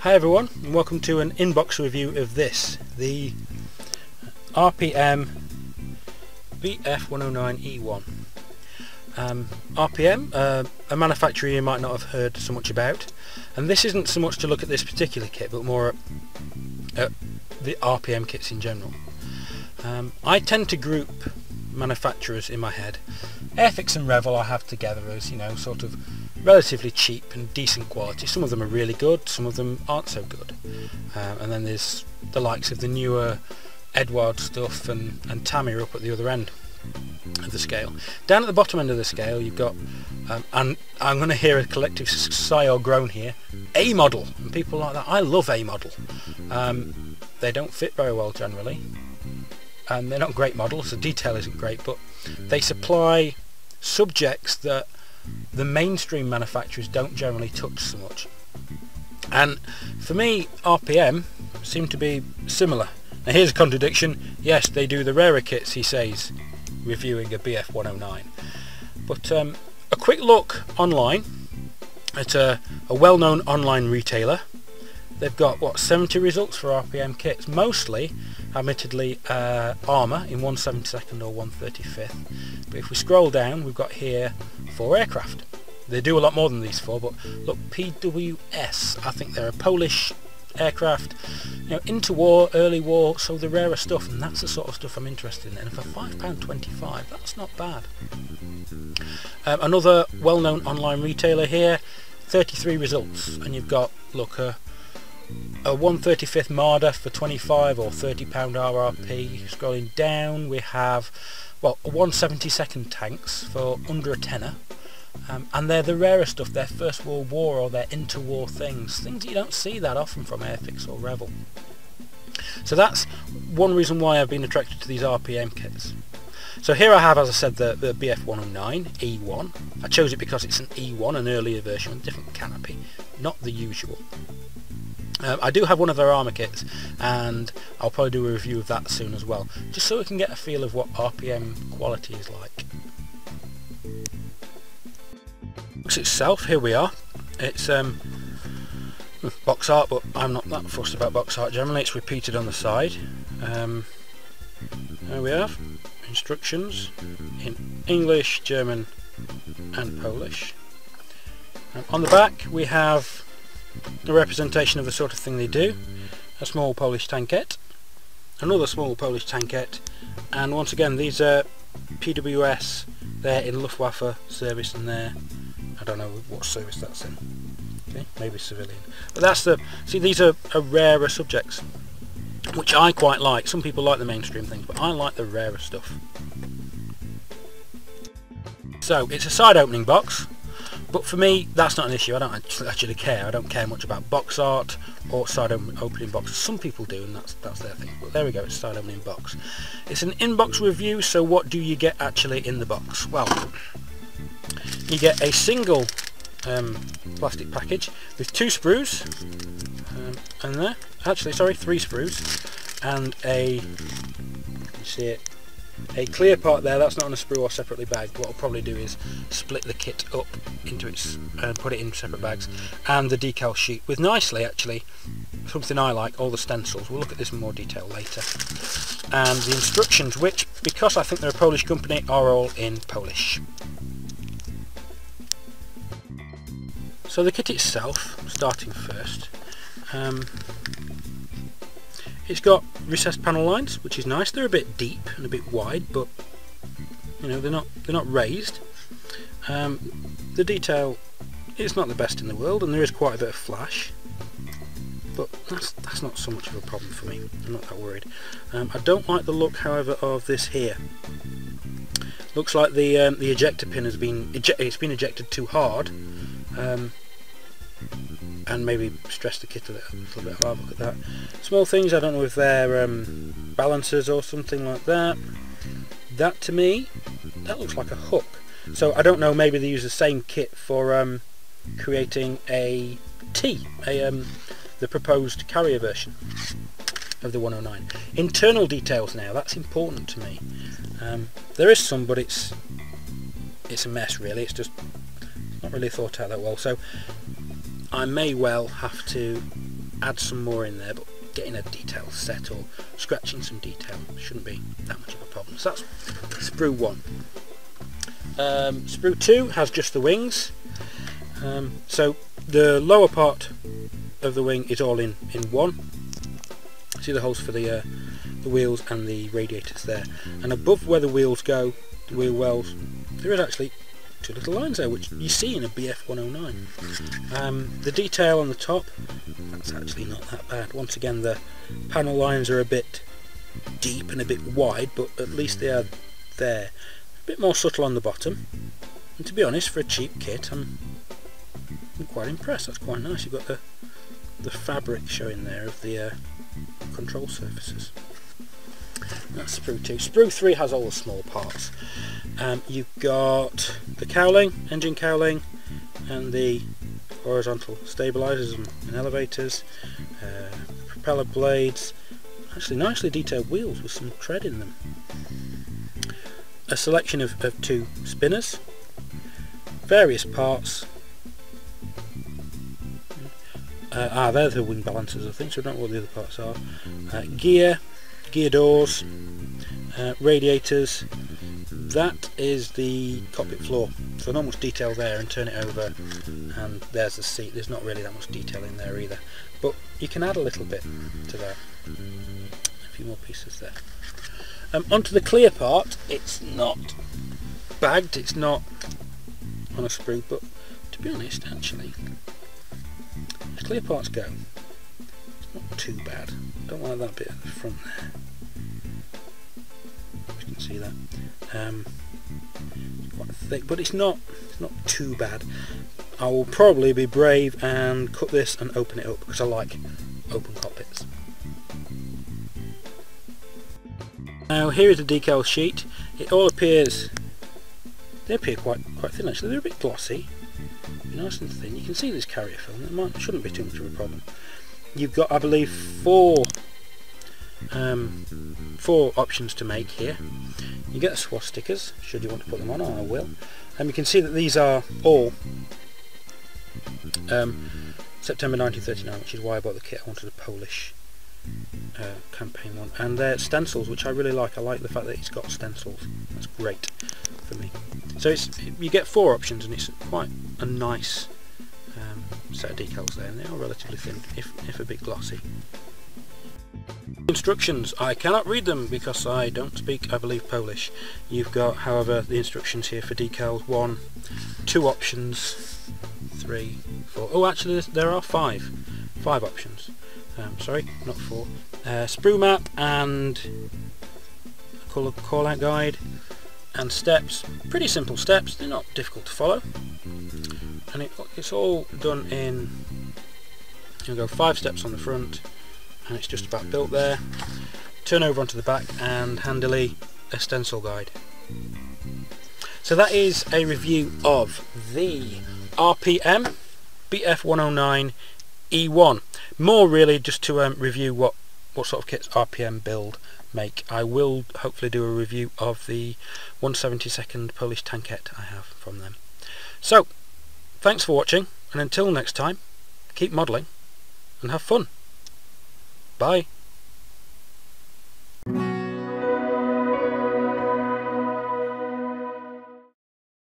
Hi everyone, and welcome to an inbox review of this, the RPM Bf 109E-1. RPM, a manufacturer you might not have heard so much about, and this isn't so much to look at this particular kit, but more at the RPM kits in general. I tend to group manufacturers in my head. Airfix and Revell I have together as, you know, sort of relatively cheap and decent quality. Some of them are really good, some of them aren't so good. And then there's the likes of the newer Eduard stuff and Tamiya up at the other end of the scale. Down at the bottom end of the scale you've got, and I'm going to hear a collective sigh or groan here, A Model. And people like that, I love A Model. They don't fit very well generally, and they're not great models, the detail isn't great, but they supply subjects that the mainstream manufacturers don't generally touch so much. And for me, RPM seem to be similar. Now here's a contradiction. Yes, they do the rarer kits, he says, reviewing a Bf 109. But a quick look online at a well-known online retailer. They've got, what, 70 results for RPM kits, mostly, admittedly, armour in 1/72nd or 1/35th. But if we scroll down, we've got here 4 aircraft. They do a lot more than these 4, but look, PWS, I think they're a Polish aircraft, you know, interwar, early war, so the rarer stuff, and that's the sort of stuff I'm interested in. And for £5.25, that's not bad. Another well-known online retailer here, 33 results, and you've got, look, a 1/35th Marder for £25 or £30 RRP. Scrolling down, we have, well, a 1/72nd tanks for under a tenner, and they're the rarer stuff. They're First World War or they're interwar things you don't see that often from Airfix or Revell. So that's one reason why I've been attracted to these RPM kits. So here I have, as I said, the Bf 109 E1. I chose it because it's an E1, an earlier version with a different canopy, not the usual. I do have one of their armour kits, and I'll probably do a review of that soon as well, just so we can get a feel of what RPM quality is like. Box itself, here we are. It's box art, but I'm not that fussed about box art generally. It's repeated on the side. There we have instructions in English, German, and Polish. And on the back we have a representation of the sort of thing they do. A small Polish tankette, another small Polish tankette, and once again these are PWS, they're in Luftwaffe service, and they're, I don't know what service that's in, okay, maybe civilian. But that's the, see, these are rarer subjects, which I quite like. Some people like the mainstream things, but I like the rarer stuff. So it's a side opening box, but for me that's not an issue. I don't actually care. I don't care much about box art or side opening boxes. Some people do, and that's their thing. But there we go, it's a side opening box. It's an inbox review, so what do you get actually in the box? Well, you get a single plastic package with 2 sprues, and there, actually, sorry, 3 sprues, and a, you see it, a clear part there. That's not on a sprue or separately bagged. What I'll probably do is split the kit up into its and put it in separate bags, and the decal sheet with, nicely actually, something I like, all the stencils. We'll look at this in more detail later. And the instructions, which, because I think they're a Polish company, are all in Polish. So the kit itself, starting first, it's got recessed panel lines, which is nice. They're a bit deep and a bit wide, but you know, they're not raised. The detail is not the best in the world, and there is quite a bit of flash, but that's not so much of a problem for me. I'm not that worried. I don't like the look, however, of this here. Looks like the ejector pin has been ejected too hard, and maybe stress the kit a little bit. I'll have a look at that. Small things, I don't know if they're balancers or something like that. That, to me, that looks like a hook. So I don't know, maybe they use the same kit for creating a T, the proposed carrier version of the 109. Internal details now, that's important to me. There is some, but it's a mess really. It's just not really thought out that well. So I may well have to add some more in there, but getting a detail set or scratching some detail shouldn't be that much of a problem. So that's sprue 1. Sprue 2 has just the wings. So the lower part of the wing is all in one. See the holes for the wheels and the radiators there, and above where the wheels go, the wheel wells, there is actually two little lines there, which you see in a Bf 109. The detail on the top, that's actually not that bad. Once again, the panel lines are a bit deep and a bit wide, but at least they are there. A bit more subtle on the bottom, and to be honest, for a cheap kit, I'm quite impressed. That's quite nice. You've got the fabric showing there of the control surfaces. That's sprue 2. Sprue 3 has all the small parts. You've got the cowling, engine cowling, and the horizontal stabilisers and elevators, propeller blades, actually nicely detailed wheels with some tread in them. A selection of two spinners, various parts. They're the wing balancers, I think, so I don't know what the other parts are. Gear doors, radiators. That is the cockpit floor, so not much detail there, and turn it over and there's the seat. There's not really that much detail in there either, but you can add a little bit to that. A few more pieces there. Onto the clear part. It's not bagged, it's not on a sprue, but to be honest, actually, the clear parts go, it's not too bad. Don't like that bit at the front there. You can see that. Quite thick, but it's not too bad. I will probably be brave and cut this and open it up, because I like open cockpits. Now here is the decal sheet. It all appears, they appear quite thin actually. They're a bit glossy. Nice and thin. You can see this carrier film. It shouldn't be too much of a problem. You've got, I believe, four options to make here. You get the SWAS stickers, should you want to put them on, I will. And you can see that these are all September 1939, which is why I bought the kit. I wanted a Polish campaign one. And they're stencils, which I really like. I like the fact that it's got stencils. That's great for me. So you get four options, and it's quite a nice set of decals there, and they are relatively thin, if a bit glossy. Instructions. I cannot read them because I don't speak, I believe, Polish. You've got, however, the instructions here for decals. 1, 2 options, 3, 4. Oh, actually, there are five options. Sorry, not 4. Sprue map and call-out guide. And steps, pretty simple steps, they're not difficult to follow, and it's all done in, you'll go 5 steps on the front, and it's just about built there. Turn over onto the back, and handily a stencil guide. So that is a review of the RPM Bf 109E-1. More really just to review what sort of kits RPM build make. I will hopefully do a review of the 1/72 Polish tankette I have from them. So, thanks for watching, and until next time, keep modelling and have fun. Bye.